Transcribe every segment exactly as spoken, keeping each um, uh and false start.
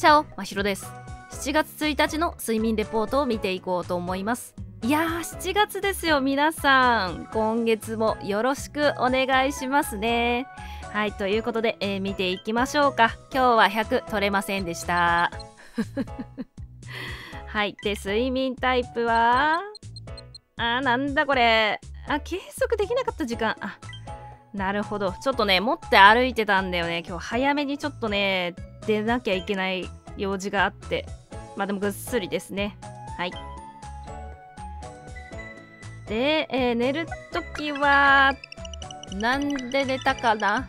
チャオ、まひろです。しちがつついたちの睡眠レポートを見ていこうと思います。いやー、しちがつですよ皆さん。今月もよろしくお願いしますね。はい、ということで、えー、見ていきましょうか。今日はひゃく取れませんでしたはい、で睡眠タイプはあーなんだこれ、あ、計測できなかった時間、あ、なるほど。ちょっとね持って歩いてたんだよね。今日早めにちょっとね出なきゃいけない用事があって、まあでもぐっすりですね。はい、で、えー、寝るときはなんで寝たかな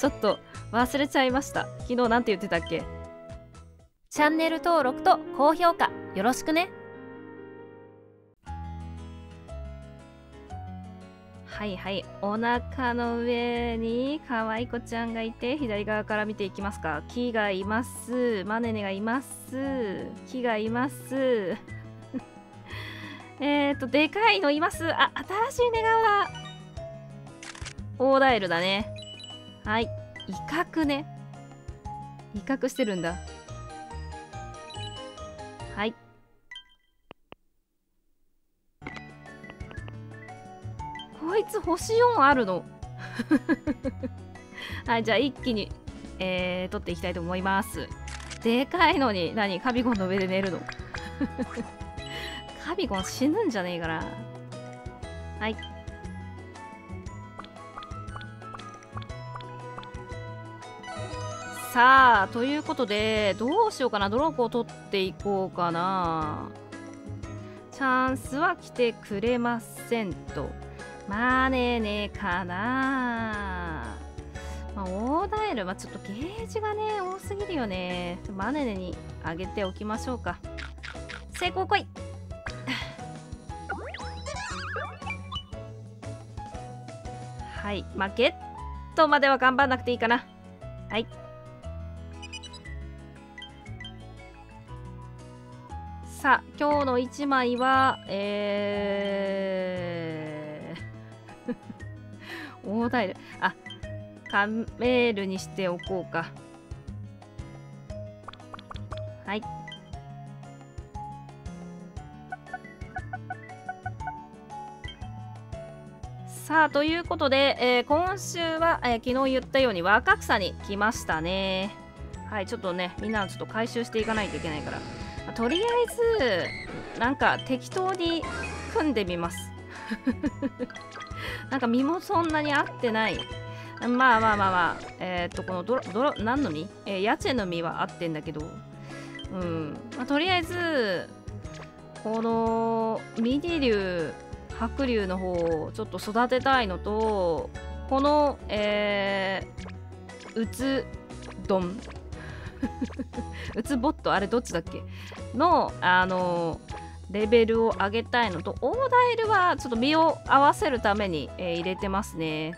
ちょっと忘れちゃいました。昨日なんて言ってたっけ。チャンネル登録と高評価よろしくね。はいはい、お腹の上に可愛い子ちゃんがいて、左側から見ていきますか。木がいます、マネネがいます、木がいますえっとでかいのいます。あ、新しい寝顔だ。オーダイルだね。はい、威嚇ね、威嚇してるんだ。はい、こいつほしよんあるのはい、じゃあ一気に、えー、取っていきたいと思います。でかいのに何カビゴンの上で寝るのカビゴン死ぬんじゃねえから。はい、さあということで、どうしようかな。ドローコを取っていこうかな。チャンスは来てくれませんと。マネネかな。まあ、オーダイル、まあ、ちょっとゲージがね多すぎるよね。マネネにあげておきましょうか。成功来いはい、まあ、ゲットまでは頑張んなくていいかな。はい、さあ今日のいちまいはえーオーダイル、あ、カメールにしておこうか。はい、さあということで、えー、今週は、えー、昨日言ったように若草に来ましたね。はい、ちょっとねみんなちょっと回収していかないといけないから、まあ、とりあえずなんか適当に組んでみますなんか身もそんなに合ってない。まあまあまあまあ、えー、っとこのドロドロ何の実、えー、ヤチェの実は合ってんだけど、うん、まあ、とりあえずこのミディリュウ白龍の方をちょっと育てたいのと、このえー、うつ丼うつボット、あれどっちだっけのあのー、レベルを上げたいのと、オーダイルはちょっと身を合わせるために、えー、入れてますね。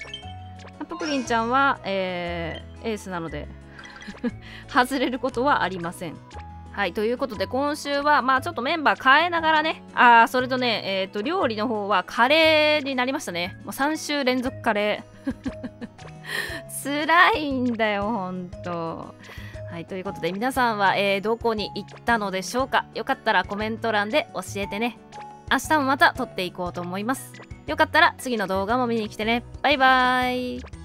ぷくりんちゃんは、えー、エースなので外れることはありません。はい、ということで今週はまあちょっとメンバー変えながらね、あー、それとね、えっと料理の方はカレーになりましたね。もうさんしゅうれんぞくカレーつらいんだよほんと。はい、ということで皆さんは、えー、どこに行ったのでしょうか。よかったらコメント欄で教えてね。明日もまた撮っていこうと思います。よかったら次の動画も見に来てね。バイバーイ。